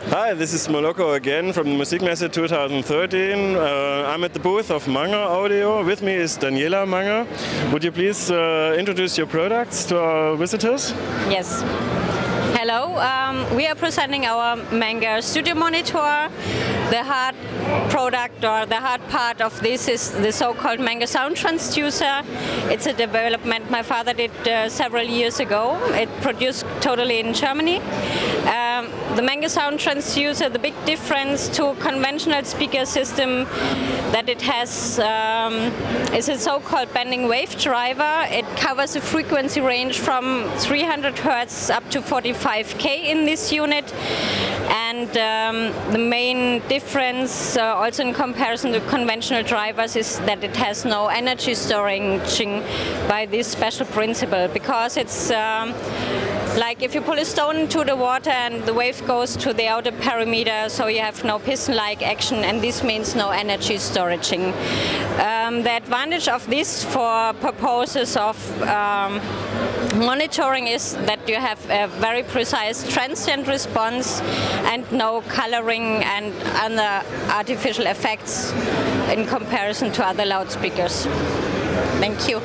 Hi, this is Moloko again from Musikmesse 2013. I'm at the booth of Manger Audio. With me is Daniela Manger. Would you please introduce your products to our visitors? Yes. Hello, we are presenting our Manger studio monitor. The hard product or the hard part of this is the so-called Manger sound transducer. It's a development my father did several years ago. It produced totally in Germany. The Manger sound transducer, the big difference to conventional speaker system that it has is a so-called bending wave driver. It covers a frequency range from 300 Hz up to 45K in this unit. And the main difference also in comparison to conventional drivers is that it has no energy storage by this special principle, because it's like if you pull a stone into the water and the wave goes to the outer perimeter, so you have no piston-like action, and this means no energy storage. The advantage of this for purposes of monitoring is that you have a very precise transient response and no coloring and other artificial effects in comparison to other loudspeakers. Thank you.